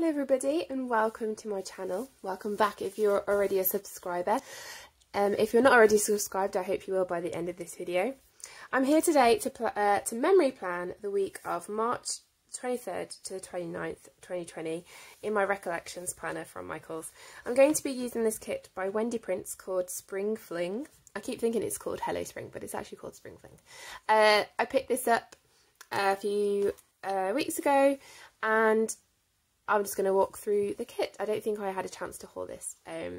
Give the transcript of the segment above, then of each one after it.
Hello everybody and welcome to my channel. Welcome back if you're already a subscriber. If you're not already subscribed, I hope you will by the end of this video. I'm here today to memory plan the week of March 23rd to the 29th, 2020 in my Recollections planner from Michael's. I'm going to be using this kit by Wendy Prints called Spring Fling. I keep thinking it's called Hello Spring, but it's actually called Spring Fling. I picked this up a few weeks ago and I'm just going to walk through the kit. I don't think I had a chance to haul this. I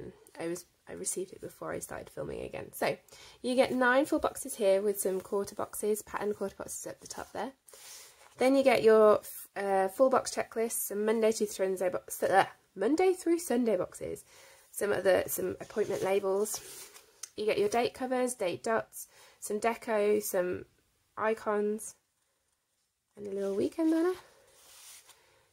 received it before I started filming again. So you get 9 full boxes here with some quarter boxes, pattern quarter boxes at the top there. Then you get your full box checklists, some Monday to Sunday boxes, Monday through Sunday boxes, some appointment labels. You get your date covers, date dots, some deco, some icons, and a little weekend banner.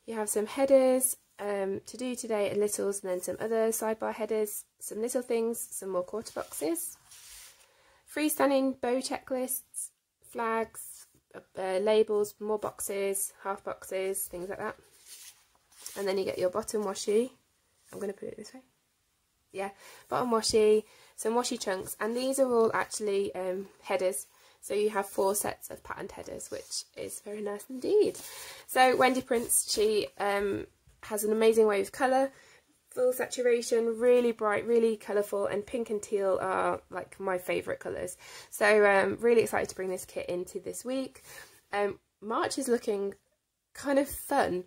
You have some headers, to do today and littles, and then some other sidebar headers, some little things, some more quarter boxes, freestanding bow checklists, flags, labels, more boxes, half boxes, things like that. And then you get your bottom washi. I'm going to put it this way. Yeah, bottom washi, some washi chunks, and these are all actually headers. So you have 4 sets of patterned headers, which is very nice indeed. So Wendy Prince, she has an amazing way of colour, full saturation, really bright, really colourful, and pink and teal are like my favourite colours. So really excited to bring this kit into this week. March is looking kind of fun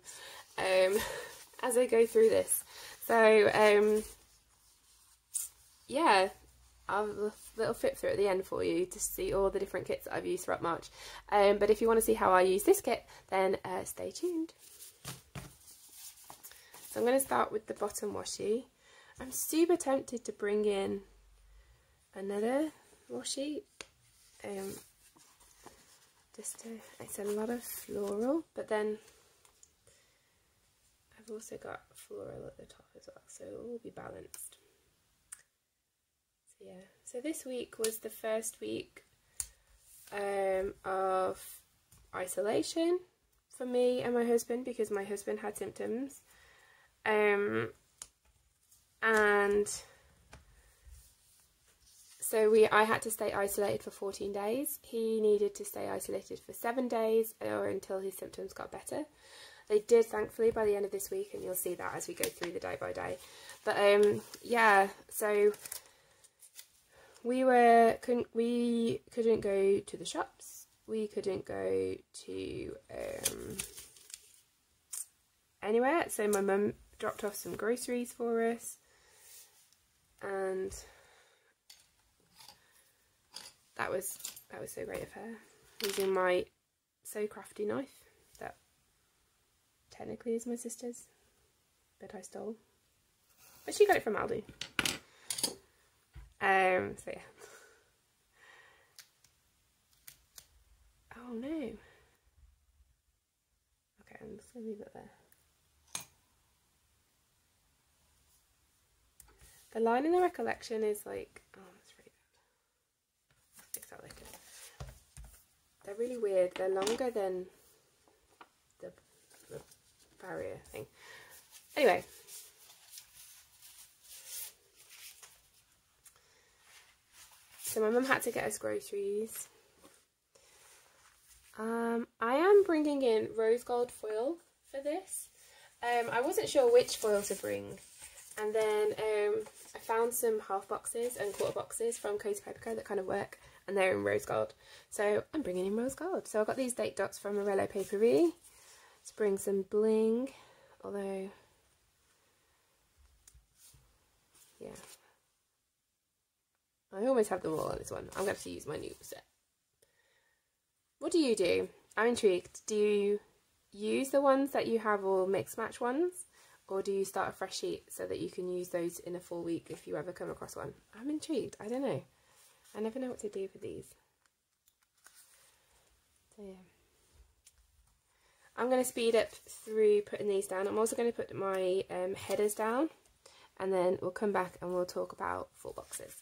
as I go through this. So yeah. I'll have a little flip through at the end for you to see all the different kits that I've used throughout March. But if you want to see how I use this kit, then stay tuned. So I'm going to start with the bottom washi. I'm super tempted to bring in another washi. It's a lot of floral, but then I've also got floral at the top as well, so it will be balanced. Yeah, so this week was the first week of isolation for me and my husband because my husband had symptoms, and so I had to stay isolated for 14 days. He needed to stay isolated for 7 days or until his symptoms got better. They did, thankfully, by the end of this week, and you'll see that as we go through the day by day. But yeah, so we couldn't go to the shops, we couldn't go to anywhere, so my mum dropped off some groceries for us, and that was so great of her, using my so crafty knife that technically is my sister's but I stole, but she got it from Aldi. So yeah. Oh no. Okay, I'm just gonna leave it there. The line in the recollection is like, oh, that's really bad. I'll fix that later. They're really weird. They're longer than the barrier thing. Anyway. So my mum had to get us groceries. I am bringing in rose gold foil for this. I wasn't sure which foil to bring. And then I found some half boxes and quarter boxes from Cozy Paper Co that kind of work. And they're in rose gold. So I'm bringing in rose gold. So I've got these date dots from Morello Paperie. Let's bring some bling. Although, yeah. I always have them all on this one. I'm going to have to use my new set. What do you do? I'm intrigued. Do you use the ones that you have or mix match ones? Or do you start a fresh sheet so that you can use those in a full week if you ever come across one? I'm intrigued. I don't know. I never know what to do for these. So yeah. I'm going to speed up through putting these down. I'm also going to put my headers down. And then we'll come back and we'll talk about full boxes.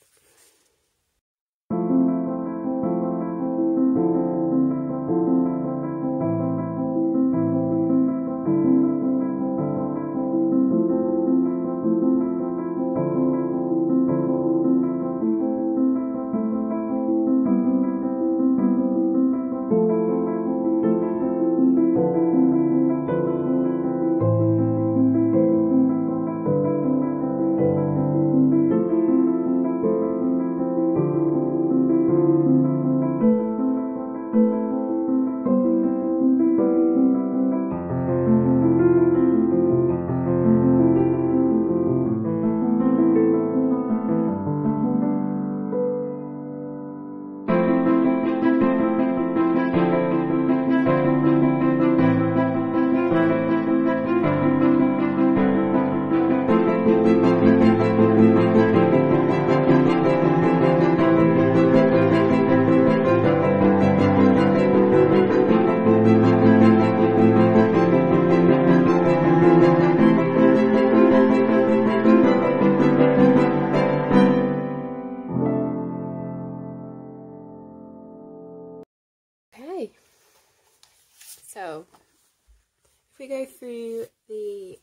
quickly go through the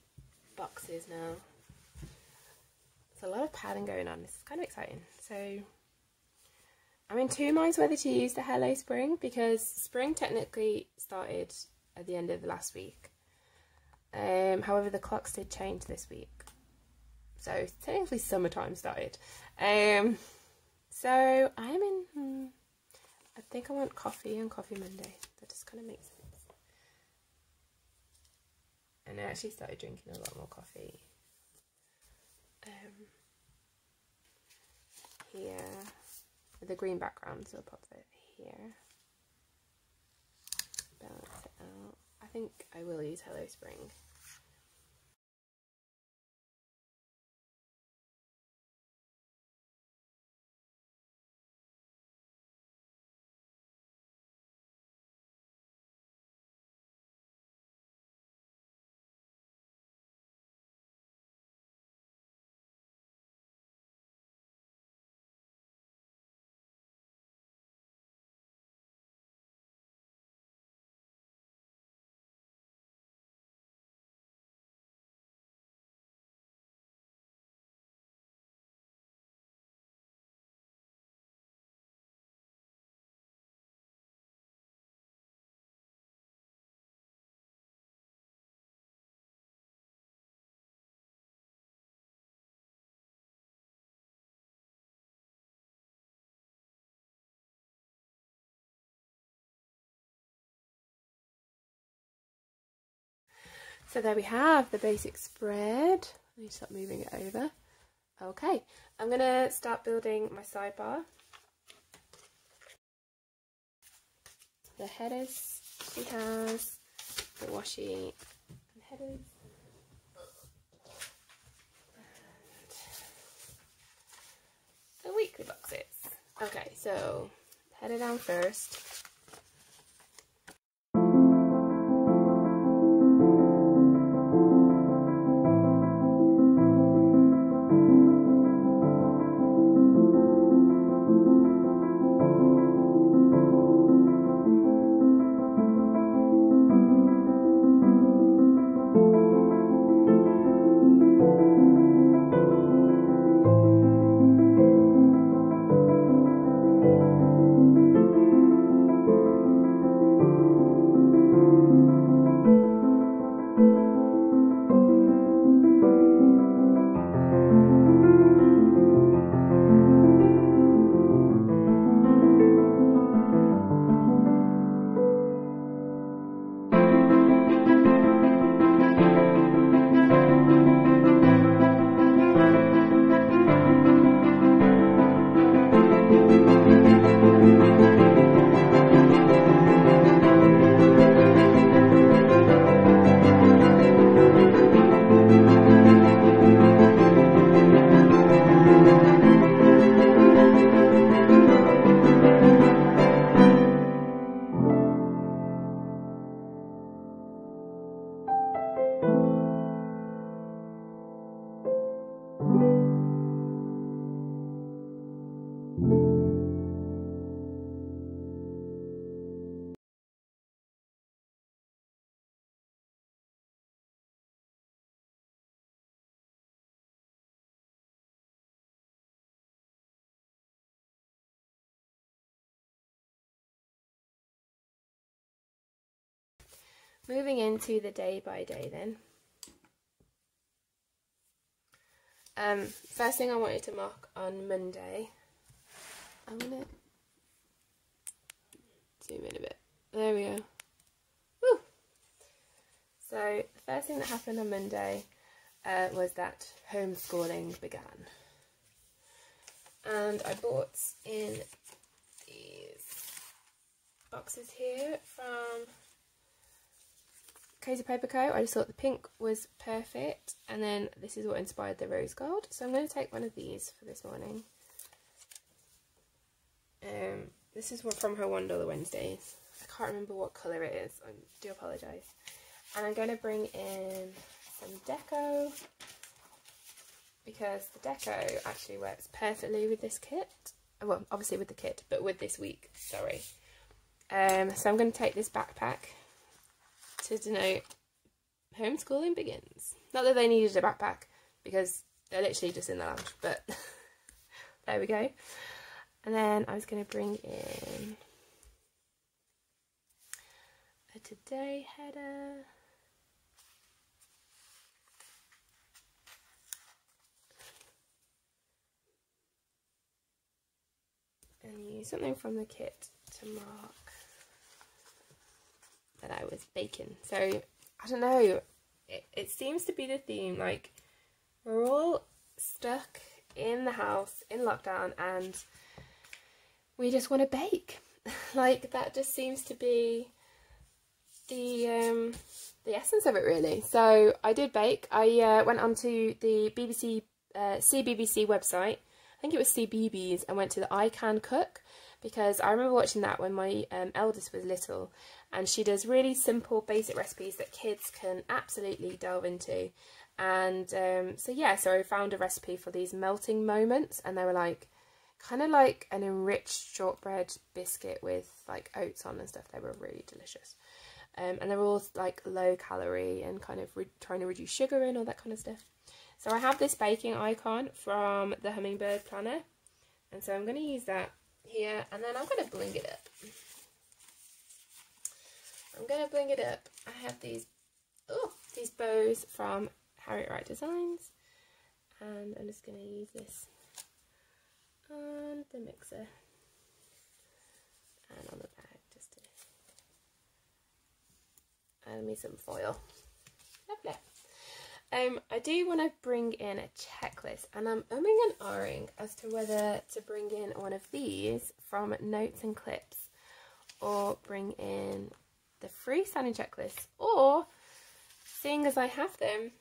boxes now. There's a lot of padding going on. This is kind of exciting. So I'm in two minds whether to use the Hello Spring, because spring technically started at the end of last week. However, the clocks did change this week, so technically summertime started. So I'm in, I think I want coffee on Coffee Monday. That just kind of makes sense. And I actually started drinking a lot more coffee here with a green background, so I'll pop that here, balance it out. I think I will use Hello Spring. So there we have the basic spread. I need to stop moving it over. Okay, I'm going to start building my sidebar. The headers she has, the washi and headers. And the weekly boxes. Okay, so header down first. Moving into the day by day then. First thing I wanted to mark on Monday, I'm gonna zoom in a bit. There we go. Woo! So the first thing that happened on Monday was that homeschooling began, and I bought in these boxes here from Cozy Paper Co. I just thought the pink was perfect, and then this is what inspired the rose gold. So I'm going to take one of these for this morning. This is from her $1 Wednesdays. I can't remember what colour it is. I do apologise. And I'm going to bring in some deco, because the deco actually works perfectly with this kit. Well, obviously with the kit, but with this week, sorry. So I'm going to take this backpack to denote homeschooling begins. Not that they needed a backpack, because they're literally just in the lounge, but there we go. And then I was going to bring in a today header. And use something from the kit to mark that I was baking. So, I don't know, it seems to be the theme, like, we're all stuck in the house, in lockdown, and we just want to bake. Like, that just seems to be the essence of it, really. So, I did bake. I went onto the BBC, CBeebies website. I think it was CBeebies, and went to the I Can Cook, because I remember watching that when my eldest was little, and she does really simple basic recipes that kids can absolutely delve into. And so yeah, so I found a recipe for these melting moments, and they were like kind of like an enriched shortbread biscuit with like oats on and stuff. They were really delicious, and they're all like low calorie and kind of trying to reduce sugar and all that kind of stuff. So I have this baking icon from the Hummingbird Planner, and so I'm going to use that here, and then I'm going to bling it up. I have these bows from Harriet Wright Designs, and I'm just going to use this on the mixer and on the bag just to add me some foil. Lovely. I do want to bring in a checklist, and I'm umming and ahhing as to whether to bring in one of these from Notes and Clips, or bring in the freestanding checklist, or, seeing as I have them,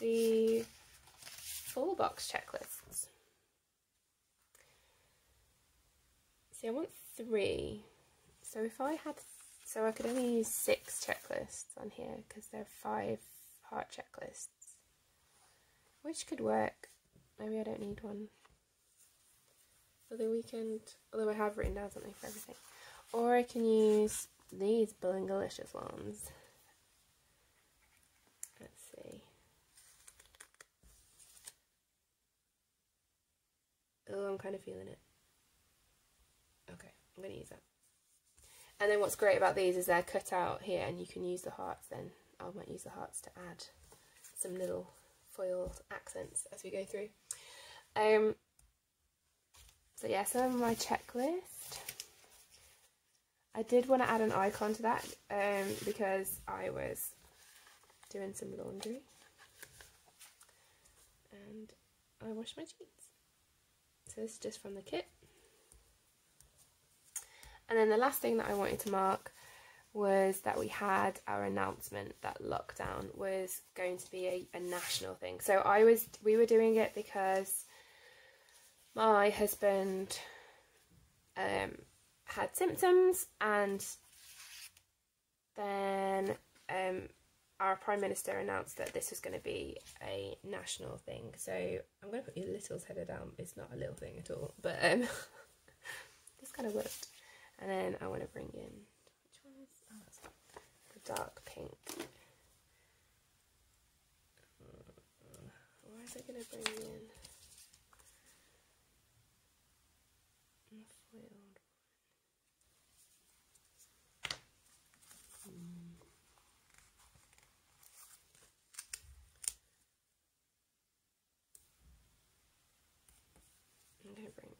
the full box checklists. See, I want 3, so if I had, so I could only use 6 checklists on here, because there are 5 part checklists, which could work. Maybe I don't need one for the weekend, although I have written down something for everything. Or I can use these Blingalicious ones. Let's see. Oh, I'm kind of feeling it. Okay, I'm going to use that. And then what's great about these is they're cut out here, and you can use the hearts then. I might use the hearts to add some little foil accents as we go through. So yeah, so my checklist. I did want to add an icon to that because I was doing some laundry and I washed my jeans. So this is just from the kit. And then the last thing that I wanted to mark was that we had our announcement that lockdown was going to be a national thing. So we were doing it because my husband had symptoms, and then our Prime Minister announced that this was going to be a national thing. So I'm going to put your littles header down. It's not a little thing at all, but this kind of worked. And then I want to bring in dark pink. Where is it going to bring in? I'm going to bring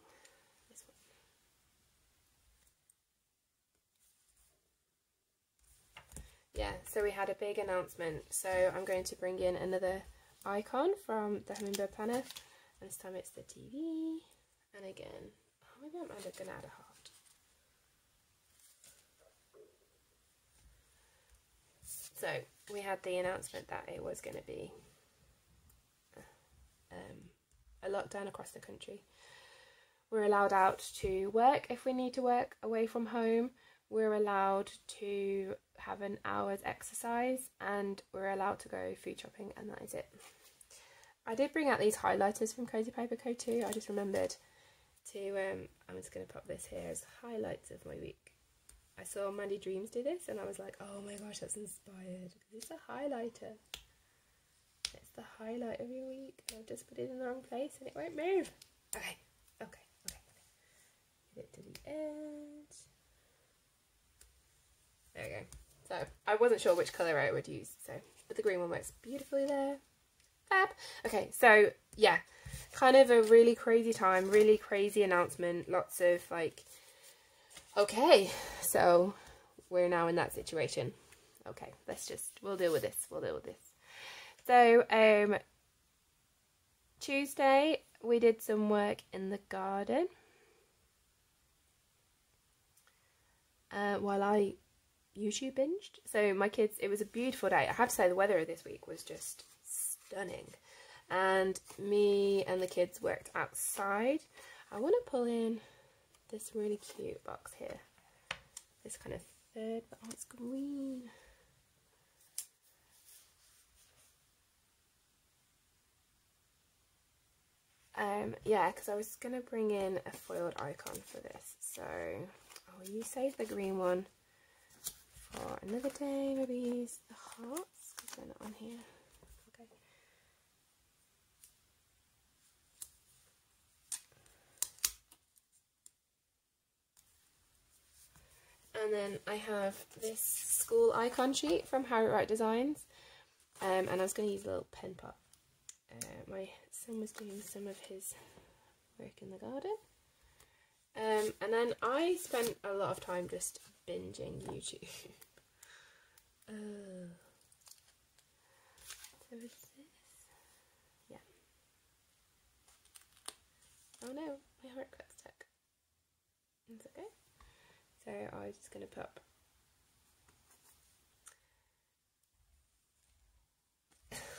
this one. Yeah, so we had a big announcement, so I'm going to bring in another icon from the Hummingbird Planner, and this time it's the TV, and again, oh, maybe I'm going to add a heart. So, we had the announcement that it was going to be a lockdown across the country. We're allowed out to work if we need to work away from home. We're allowed to have an hour's exercise, and we're allowed to go food shopping, and that is it. I did bring out these highlighters from Cozy Paper Co too. I just remembered to I'm just going to pop this here as highlights of my week. I saw Mandy Dreams do this and I was like, oh my gosh, that's inspired. It's a highlighter. It's the highlight of your week. And I've just put it in the wrong place and it won't move. Okay, okay, okay. Get it to the end. There we go. So I wasn't sure which colour I would use, so but the green one works beautifully there. Fab. Okay, so yeah, kind of a really crazy time, really crazy announcement, lots of like, okay, so we're now in that situation. Okay, let's just, we'll deal with this, we'll deal with this. So Tuesday we did some work in the garden while I YouTube binged. So my kids, it was a beautiful day. I have to say the weather this week was just stunning. And me and the kids worked outside. I want to pull in this really cute box here. This kind of third, oh, it's green. Yeah, because I was going to bring in a foiled icon for this. So, oh, you save the green one for another day. Maybe use the hearts, because they're not on here. Okay. And then I have this school icon sheet from Harriet Wright Designs. And I was going to use a little pen pot. My son was doing some of his work in the garden. And then I spent a lot of time just binging YouTube. So is this? Yeah. Oh no, my heart got stuck. It's okay. So I was just going to pop.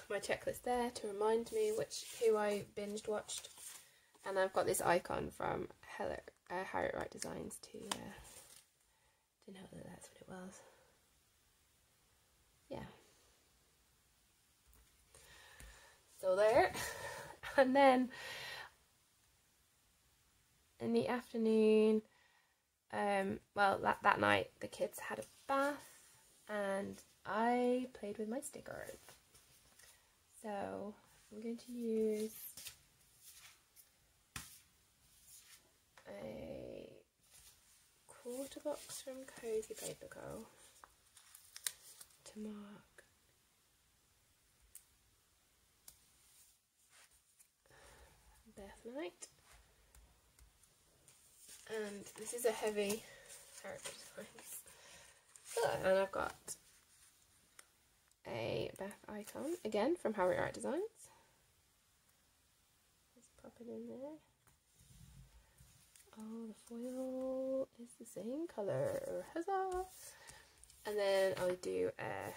My checklist there to remind me who I binged watched, and I've got this icon from Harriet Wright Designs to know that that's what it was. Yeah, so there. And then in the afternoon, well, that night the kids had a bath and I played with my stickers. So I'm going to use a quarter box from Cozy Paper Co to mark Beth Knight. And this is a heavy character design. And I've got a bath icon again from Harriet Wright Designs. Just pop it in there. Oh, the foil is the same colour. Huzzah! And then I'll do a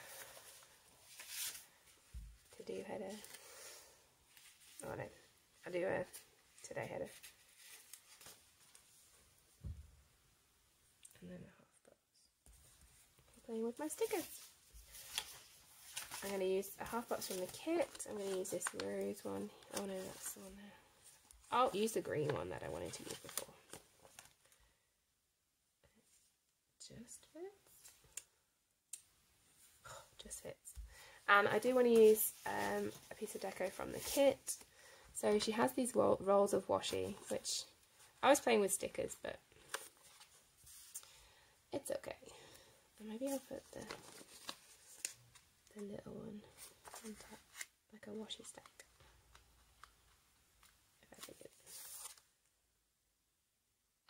to-do header. Oh no, I'll do a today header. And then a half box. I'm playing with my stickers. I'm going to use a half box from the kit. I'm going to use this rose one. Oh no, that's the one there. I'll use the green one that I wanted to use before. Just fits. Oh, just fits. And I do want to use a piece of deco from the kit. So she has these rolls of washi, which I was playing with stickers, but it's okay. And maybe I'll put the little one on top, like a washi stack, if I think it's...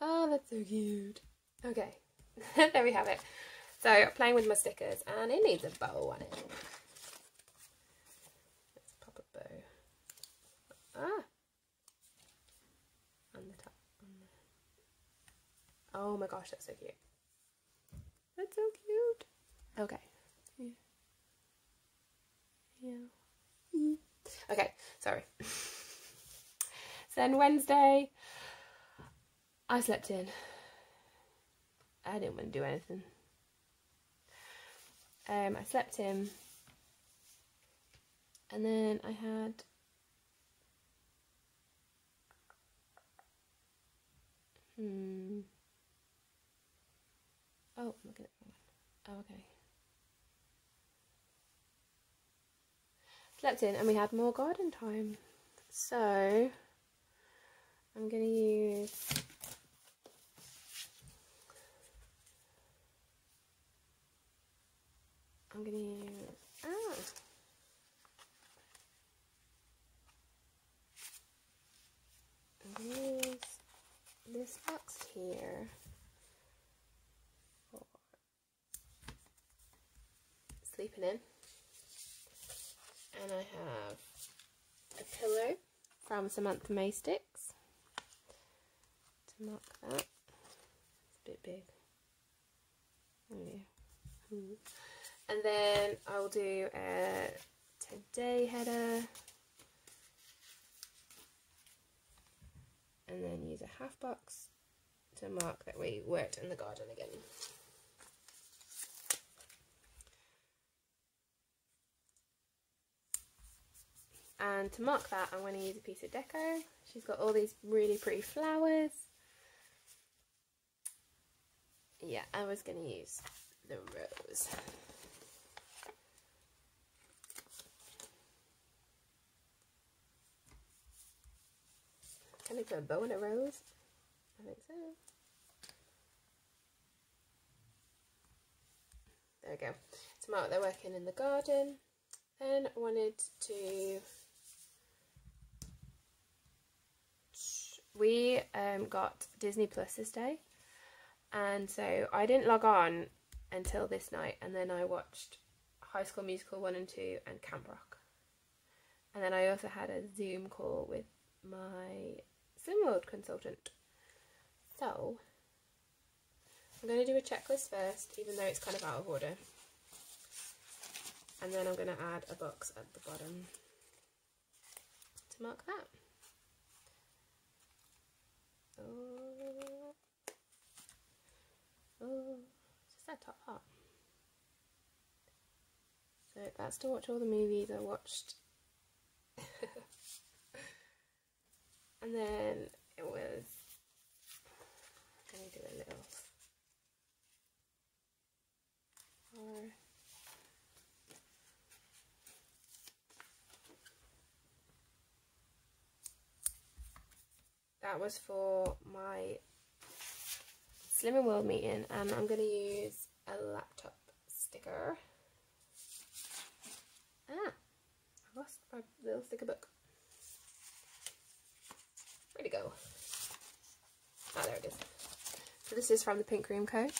Oh, that's so cute. Okay, there we have it. So, playing with my stickers, and it needs a bow on it. Let's pop a bow. Ah! On the top. Oh my gosh, that's so cute. That's so cute. Okay. Yeah. Okay, sorry. So then Wednesday, I slept in. I didn't want to do anything. I slept in. And then I had... Oh, I'm looking at that one. Oh, okay. Slept in and we had more garden time. So I'm going to use oh. I'm going to use this box here for sleeping in. And I have a pillow from Samantha Maysticks to mark that. It's a bit big. Yeah. And then I'll do a today header. And then use a half box to mark that we worked in the garden again. And to mark that, I'm going to use a piece of deco. She's got all these really pretty flowers. Yeah, I was going to use the rose. Can I put a bow in a rose? I think so. There we go. To mark they're working in the garden. Then I wanted to... We got Disney Plus this day, and so I didn't log on until this night, and then I watched High School Musical 1 and 2 and Camp Rock. And then I also had a Zoom call with my Slimming World consultant. So I'm going to do a checklist first, even though it's kind of out of order. And then I'm going to add a box at the bottom to mark that. Oh, oh, just that top part. So that's to watch all the movies I watched. And then it was, I'm going to do a little or that was for my Slimming World meeting, and I'm going to use a laptop sticker. Ah, I lost my little sticker book. Where'd it go? Ah, there it is. So this is from the Pink Cream Co. So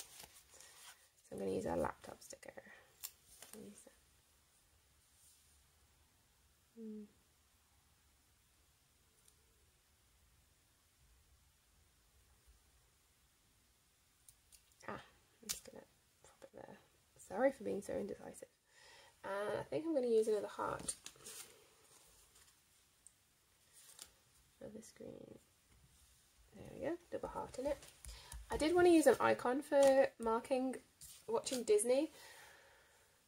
I'm going to use a laptop sticker. Use that. Sorry for being so indecisive. I think I'm going to use another heart of the screen. There we go, double heart in it. I did want to use an icon for marking watching Disney,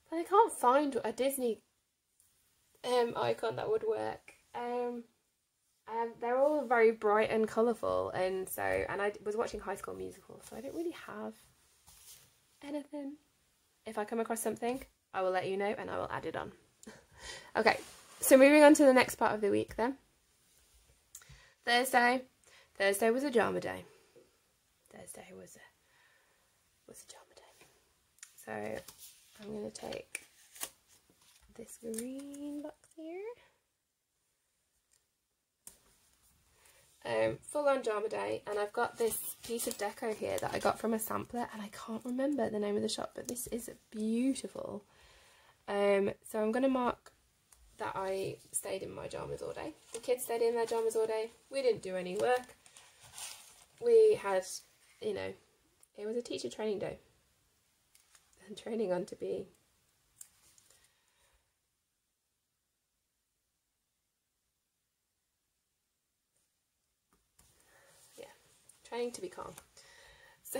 but I can't find a Disney icon that would work. They're all very bright and colourful, and so I was watching High School Musical, so I didn't really have anything. If I come across something, I will let you know and I will add it on. Okay, so moving on to the next part of the week then. Thursday. Thursday was a drama day. Thursday was a drama day. So I'm going to take this green box here. Full on drama day, and I've got this piece of deco here that I got from a sampler, and I can't remember the name of the shop, but this is beautiful. So I'm going to mark that I stayed in my pajamas all day. The kids stayed in their pajamas all day. We didn't do any work. We had, you know, it was a teacher training day, and training on to be calm. So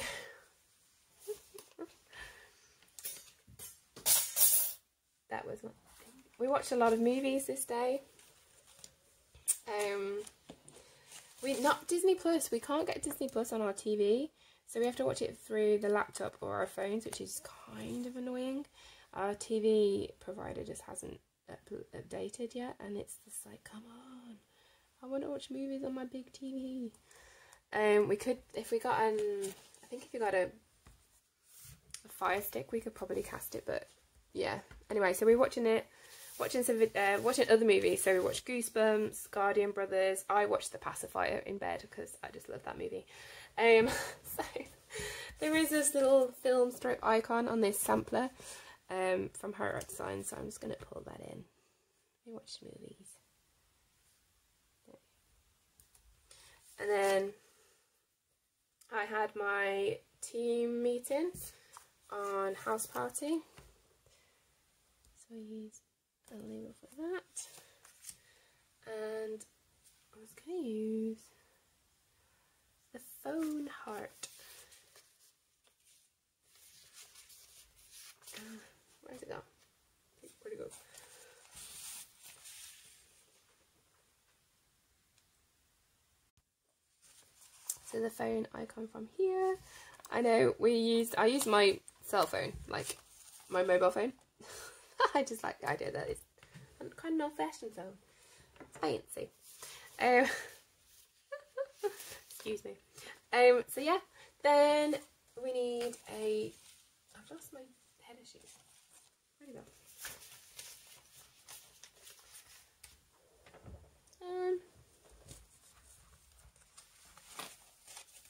that was one thing. We watched a lot of movies this day. We can't get Disney Plus on our TV, So we have to watch it through the laptop or our phones, which is kind of annoying. Our TV provider just hasn't updated yet, and it's just like, come on, I want to watch movies on my big TV. We could, if we got an, I think if you got a Fire Stick, we could probably cast it, but yeah. Anyway, so we're watching it, watching other movies. So we watched Goosebumps, Guardian Brothers. I watched The Pacifier in bed because I just love that movie. So there is this little film stroke icon on this sampler from Harriet Designs, so I'm just going to pull that in. We watched movies. And then I had my team meeting on House Party, so I used a label for that, and I was going to use the phone heart. Where's it gone? Where'd it go? So the phone icon from here. I know I used my cell phone, like my mobile phone. I just like the idea that it's kind of an old-fashioned phone. It's fancy. Excuse me. So yeah, then we need a. I've lost my header sheet. Where'd it go?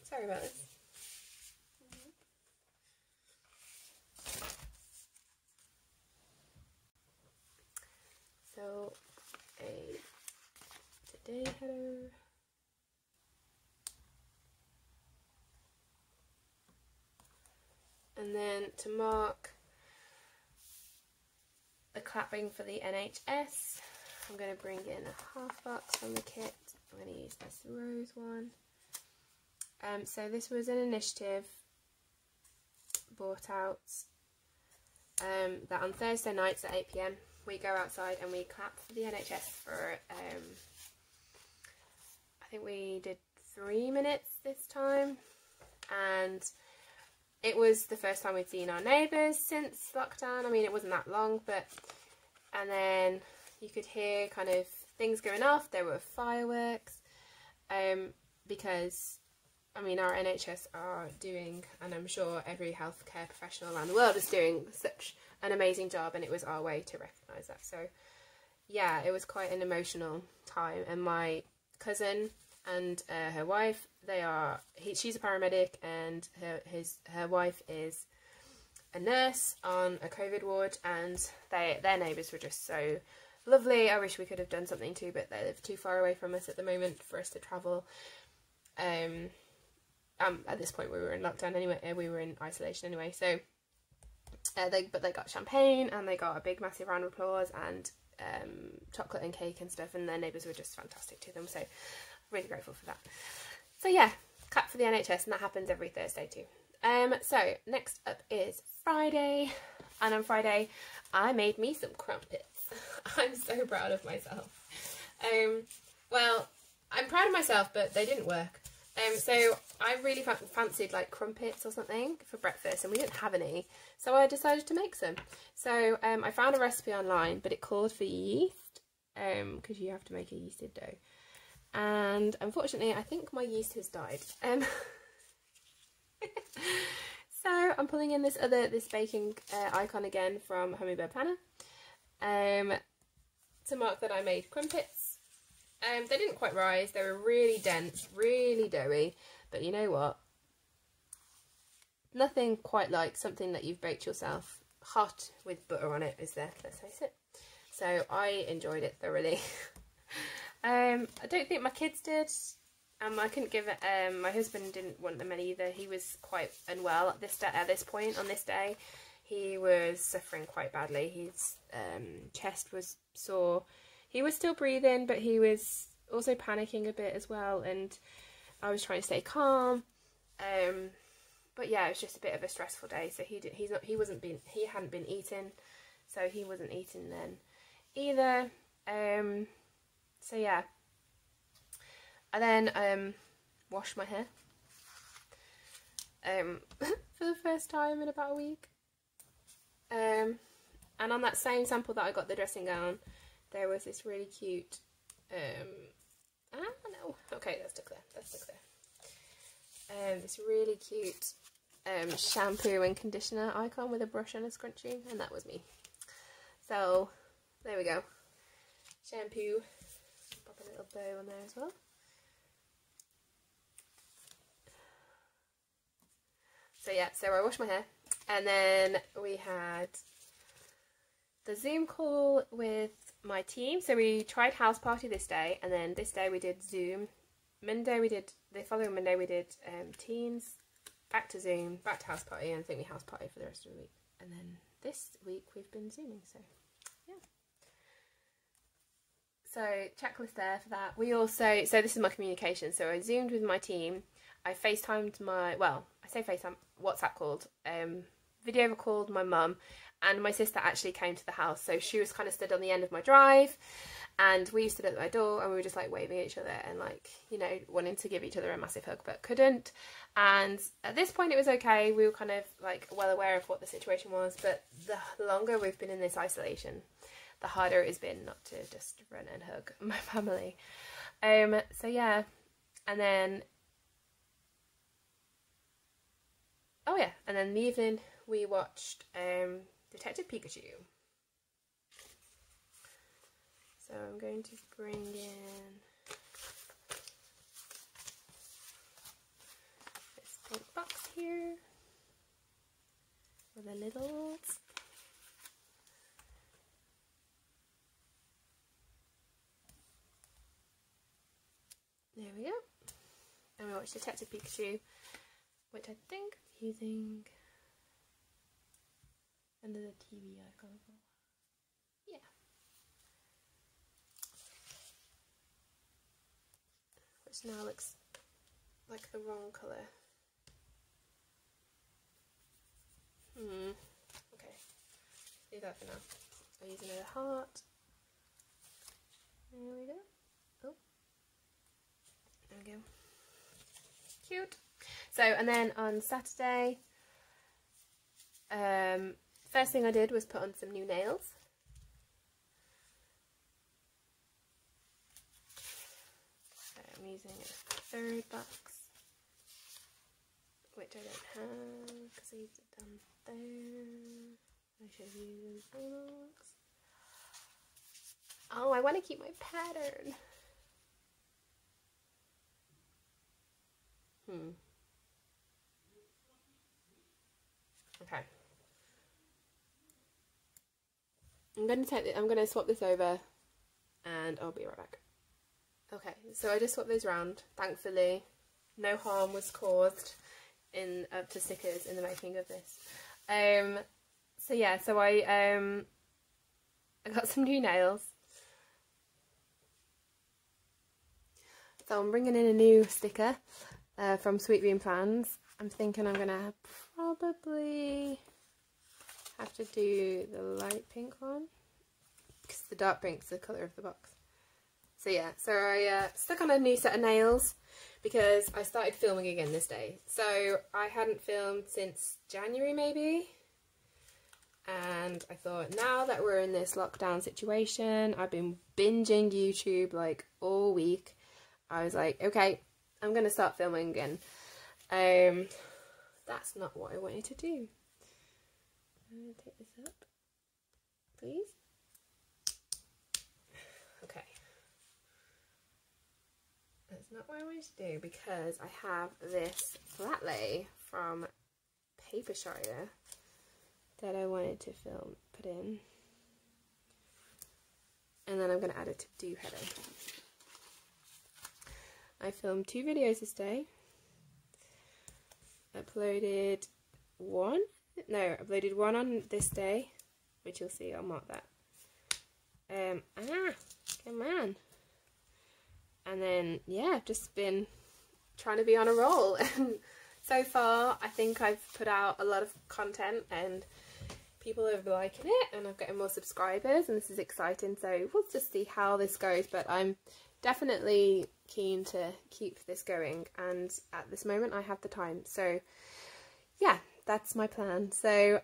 Sorry about this. So, a today header. And then to mark the clapping for the NHS, I'm going to bring in a half box from the kit. I'm going to use this rose one. So this was an initiative brought out that on Thursday nights at 8 PM we go outside and we clap for the NHS for, I think we did 3 minutes this time, and it was the first time we'd seen our neighbours since lockdown. I mean, it wasn't that long, but, and then you could hear kind of things going off. There were fireworks because, I mean, our NHS are doing, and I'm sure every healthcare professional around the world is doing such an amazing job, and it was our way to recognise that. So yeah, it was quite an emotional time, and my cousin and her wife, they are, she's a paramedic, and her wife is a nurse on a COVID ward, and their neighbours were just so lovely. I wish we could have done something too, but they live too far away from us at the moment for us to travel. At this point we were in lockdown anyway, we were in isolation anyway, so they got champagne, and they got a big massive round of applause, and chocolate and cake and stuff, and their neighbours were just fantastic to them, so really grateful for that. So yeah, clap for the NHS, and that happens every Thursday too. So next up is Friday, and on Friday I made me some crumpets. I'm so proud of myself. Well, I'm proud of myself, but they didn't work. So I really fancied like crumpets or something for breakfast, and we didn't have any, so I decided to make some. So I found a recipe online, but it called for yeast, because you have to make a yeasted dough, and unfortunately I think my yeast has died. So I'm pulling in this baking icon again from Hummingbird Planner to mark that I made crumpets. They didn't quite rise, they were really dense, really doughy, but you know what? Nothing quite like something that you've baked yourself hot with butter on it, is there? Let's face it. So I enjoyed it thoroughly. I don't think my kids did, and I couldn't give it, my husband didn't want them any either. He was quite unwell at this point on this day. He was suffering quite badly, his chest was sore. He was still breathing, but he was also panicking a bit as well, and I was trying to stay calm. But yeah, it was just a bit of a stressful day. So he hadn't been eating, so he wasn't eating then either. So yeah, I then washed my hair. for the first time in about a week. And on that same sample that I got the dressing gown, there was this really cute, I don't know, okay, that's stuck there. This really cute shampoo and conditioner icon with a brush and a scrunchie, and that was me. So there we go, shampoo, pop a little bow on there as well. So yeah, so I washed my hair, and then we had the Zoom call with my team. So we tried house party this day, and then this day we did Zoom. Monday we did, the following Monday we did teams, back to Zoom, back to house party, and I think we house party for the rest of the week. And then this week we've been Zooming, so yeah. So checklist there for that. We also, so this is my communication. So I Zoomed with my team. I FaceTimed my, well, I say FaceTime, WhatsApp called, video called my mum, and my sister actually came to the house. So she was kind of stood on the end of my drive, and we stood at my door, and we were just like waving at each other and like, you know, wanting to give each other a massive hug, but couldn't. And at this point it was okay. We were kind of like well aware of what the situation was, but the longer we've been in this isolation, the harder it has been not to just run and hug my family. So yeah, and then, oh yeah, and then in the evening we watched Detective Pikachu. So I'm going to bring in this pink box here with the littles. There we go. And we watched Detective Pikachu, which I think I'm using another TV icon. Yeah. Which now looks like the wrong colour. Okay. Leave that for now. I'll use another heart. There we go. Oh. There we go. Cute. So, and then on Saturday, first thing I did was put on some new nails. So I'm using a third box, which I don't have because I used it down there. I should have used all the box. Oh, I want to keep my pattern. Okay. I'm going to take the, I'm going to swap this over and I'll be right back. Okay, so I just swapped those around. Thankfully, no harm was caused in up to stickers in the making of this. So yeah, so I got some new nails. So I'm bringing in a new sticker from Sweet Bean Plans. I'm thinking I'm going to probably have to do the light pink one because the dark pink's the colour of the box. So yeah, so I stuck on a new set of nails because I started filming again this day. So I hadn't filmed since January maybe, and I thought now that we're in this lockdown situation, I've been binging YouTube like all week. I was like, okay, I'm going to start filming again. That's not what I wanted to do. I'm going to take this up, please. Okay. That's not what I wanted to do because I have this flat lay from Paper Shire that I wanted to film, put in. And then I'm going to add a to-do header. I filmed 2 videos this day. Uploaded one on this day, which you'll see. I'll mark that. Come on. And then yeah, just been trying to be on a roll. And so far, I think I've put out a lot of content, and people are liking it, and I'm getting more subscribers, and this is exciting. So we'll just see how this goes. But I'm definitely keen to keep this going, and at this moment I have the time, so yeah, that's my plan. So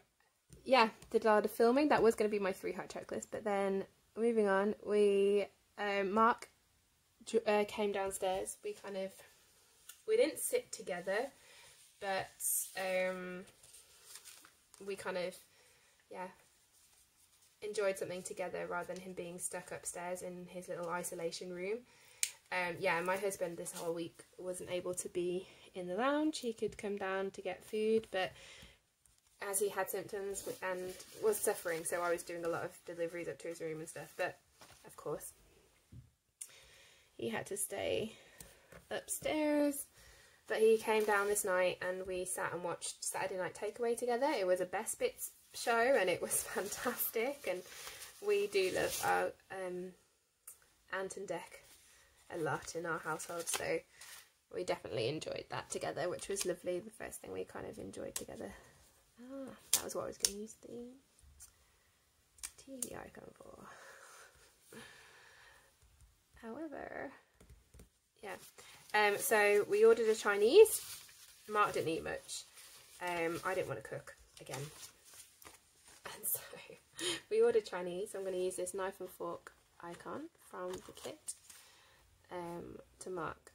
yeah, did a lot of filming. That was going to be my three heart checklist, but then moving on, we Mark came downstairs. We didn't sit together, but we kind of, yeah, enjoyed something together rather than him being stuck upstairs in his little isolation room. Yeah, my husband this whole week wasn't able to be in the lounge. He could come down to get food, but as he had symptoms and was suffering, so I was doing a lot of deliveries up to his room and stuff, but of course he had to stay upstairs. But he came down this night and we sat and watched Saturday Night Takeaway together. It was a Best Bits show and it was fantastic, and we do love our Ant and Dec a lot in our household, so we definitely enjoyed that together, which was lovely. The first thing we kind of enjoyed together. Ah, that was what I was going to use the TV icon for. However, yeah. So we ordered a Chinese. Mark didn't eat much. I didn't want to cook again. And so we ordered Chinese. I'm going to use this knife and fork icon from the kit to mark.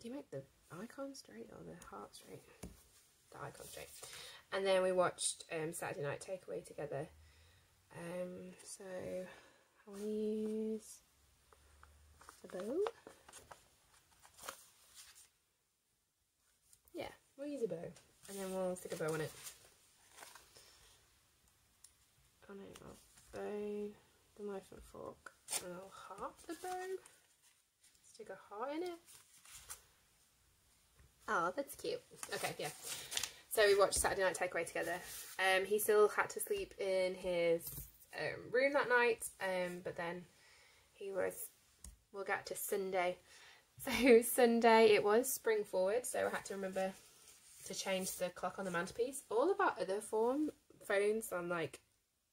Do you make the icon straight or the heart straight? The icon straight. And then we watched Saturday Night Takeaway together. So I want to use a bow. Yeah, we'll use a bow. And then we'll stick a bow on it. Oh no, I'll bow the knife and fork, and I'll heart the bow. Stick a heart in it. Oh, that's cute. Okay, yeah. So we watched Saturday Night Takeaway together. He still had to sleep in his room that night, but then he was, we'll get to Sunday. So Sunday it was Spring Forward, so I had to remember to change the clock on the mantelpiece. All of our other phones on like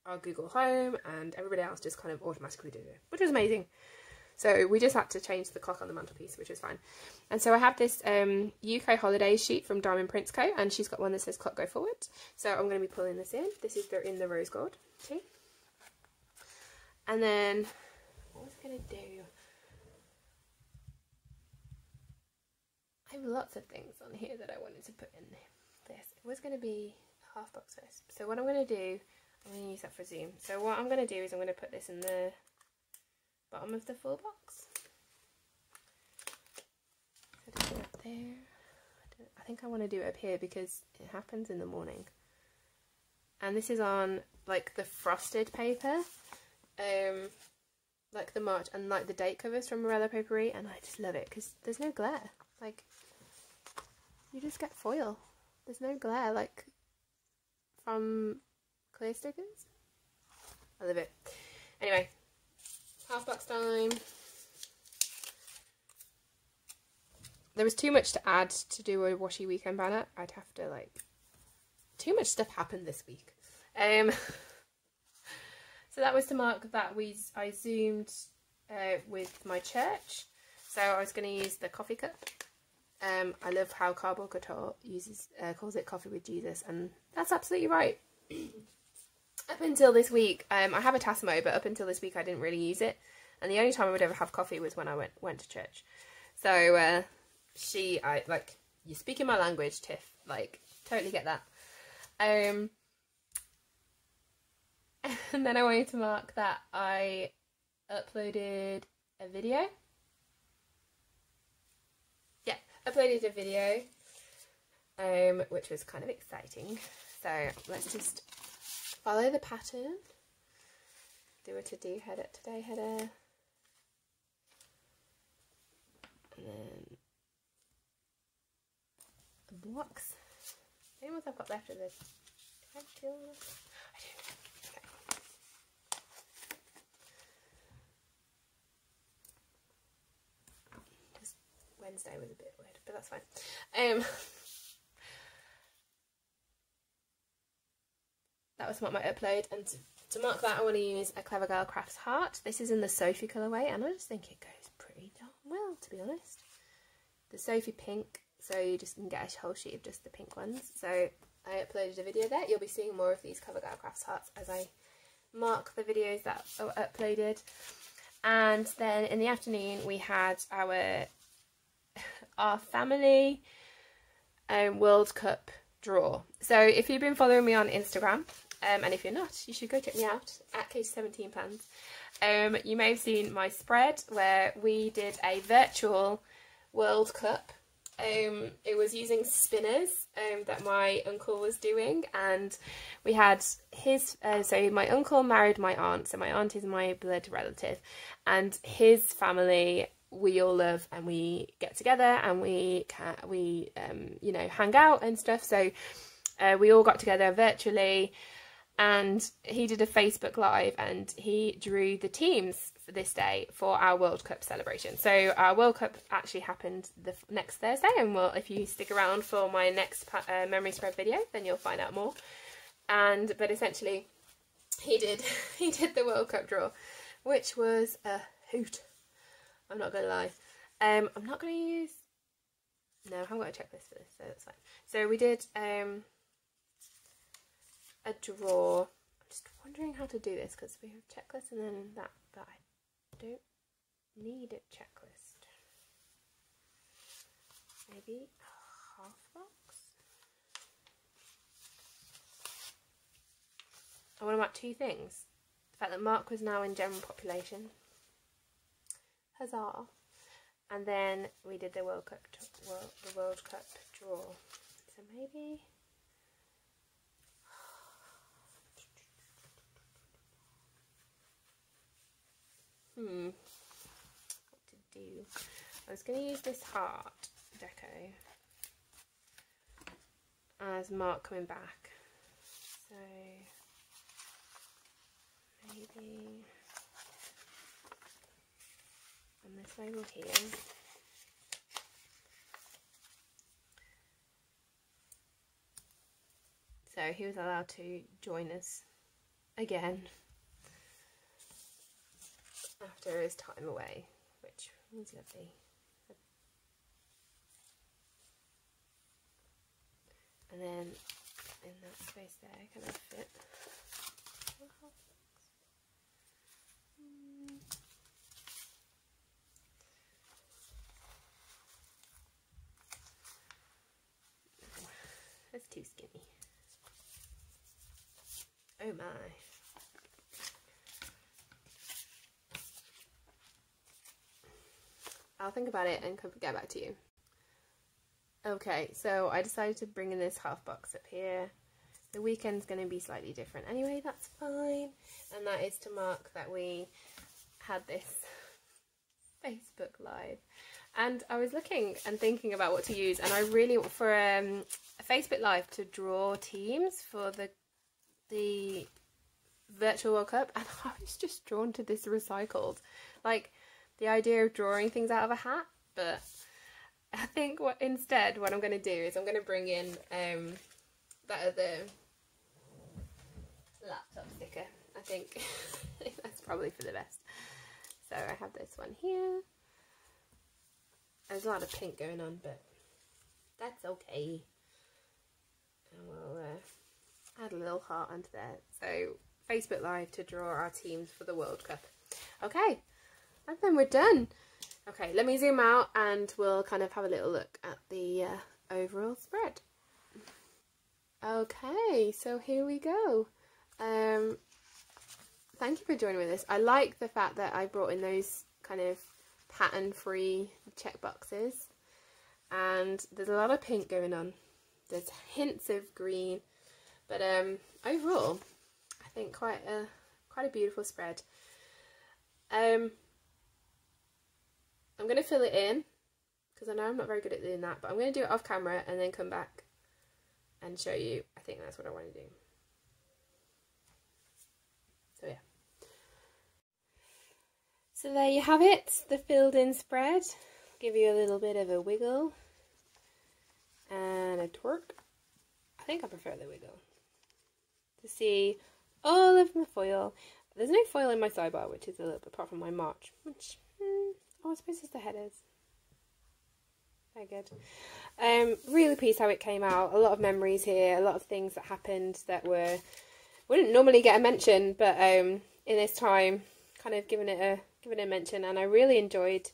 our Google Home and everybody else just kind of automatically did it, which was amazing. So we just had to change the clock on the mantelpiece, which was fine. And so I have this UK holiday sheet from Diamond Prints Co, and she's got one that says clock go forward. So I'm going to be pulling this in. This is in the rose gold too. And then what was I going to do? I have lots of things on here that I wanted to put in this. It was going to be a half box first. So what I'm going to do, I'm going to use that for Zoom. So what I'm going to do is I'm going to put this in the bottom of the full box. So do it up there. I think I want to do it up here because it happens in the morning. And this is on like the frosted paper, like the March and like the date covers from Morello Paperie, and I just love it because there's no glare. Like you just get foil. There's no glare like from clear stickers. I love it. Anyway. Half box time. There was too much to add to do a washi weekend banner. I'd have to like, too much stuff happened this week. So that was to mark that I zoomed with my church. So I was going to use the coffee cup. I love how Cardboard Couture calls it coffee with Jesus, and that's absolutely right. Up until this week, I have a Tassimo, but up until this week I didn't really use it, and the only time I would ever have coffee was when I went to church. So I like, you're speaking my language, Tiff, like totally get that. And then I wanted to mark that I uploaded a video. Yeah, uploaded a video, which was kind of exciting. So let's just follow the pattern, do a to-do header, today header, and then the blocks. Any ones I've got left of this? I do. Okay. Just Wednesday was a bit weird, but that's fine. That was my upload, and to mark that I want to use a Clever Girl Crafts heart. This is in the Sophie colourway, and I just think it goes pretty darn well, to be honest. The Sophie pink, so you just can get a whole sheet of just the pink ones. So I uploaded a video there. You'll be seeing more of these Clever Girl Crafts hearts as I mark the videos that are uploaded. And then in the afternoon we had our family World Cup draw. So if you've been following me on Instagram, and if you're not, you should go check me out at Kota17Plans. You may have seen my spread where we did a virtual World Cup. It was using spinners that my uncle was doing, and we had his so my uncle married my aunt, so my aunt is my blood relative, and his family we all love, and we get together and we you know, hang out and stuff. So we all got together virtually, and he did a Facebook Live and he drew the teams for this day for our World Cup celebration. So our World Cup actually happened the next Thursday, and well, if you stick around for my next memory spread video, then you'll find out more. And but essentially he did the World Cup draw, which was a hoot, I'm not gonna lie. I'm not gonna use, no, I haven't got a checklist for this, so that's fine. So we did a draw. I'm just wondering how to do this because we have checklists and then that, but I don't need a checklist. Maybe a half box. I want to mark two things. The fact that Mark was now in general population. Huzzah. And then we did the World Cup draw. So maybe what to do. I was going to use this heart deco as Mark coming back, so maybe on this label here, so he was allowed to join us again after his time away, which was lovely. And then in that space there, can I fit? That's too skinny. Oh my. I'll think about it and get back to you. Okay, so I decided to bring in this half box up here. The weekend's going to be slightly different anyway, that's fine. And that is to mark that we had this Facebook Live. And I was looking and thinking about what to use, and I really, for a Facebook Live to draw teams for the virtual World Cup, and I was just drawn to this recycled, like, the idea of drawing things out of a hat. But I think instead what I'm going to do is I'm going to bring in that other laptop sticker. I think that's probably for the best. So I have this one here. There's a lot of pink going on, but that's okay. And we'll add a little heart onto there. So Facebook Live to draw our teams for the World Cup. Okay. And then we're done. Okay, let me zoom out and we'll kind of have a little look at the overall spread. Okay, so here we go. Thank you for joining with us. I like the fact that I brought in those kind of pattern-free check boxes, and there's a lot of pink going on. There's hints of green, but overall, I think quite a beautiful spread. I'm going to fill it in because I know I'm not very good at doing that, but I'm going to do it off camera and then come back and show you. I think that's what I want to do. So yeah. So there you have it, the filled in spread. Give you a little bit of a wiggle and a twerk. I think I prefer the wiggle. To see all of my foil. There's no foil in my sidebar, which is a little bit apart from my March, which I suppose it's the headers. Very good. Really pleased how it came out. A lot of memories here, a lot of things that happened that wouldn't normally get a mention, but in this time, kind of giving it a mention, and I really enjoyed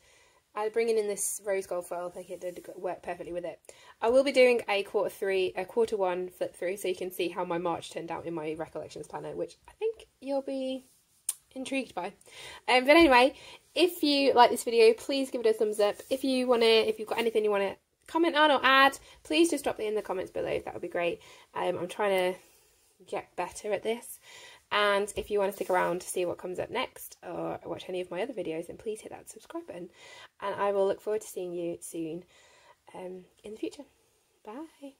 bringing in this rose gold foil. I think it did work perfectly with it. I will be doing a quarter one flip through, so you can see how my March turned out in my Recollections planner, which I think you'll be intrigued by. But anyway, if you like this video, please give it a thumbs up. If you've got anything you want to comment on or add, please just drop it in the comments below. That would be great. I'm trying to get better at this. And if you want to stick around to see what comes up next or watch any of my other videos, then please hit that subscribe button. And I will look forward to seeing you soon in the future. Bye.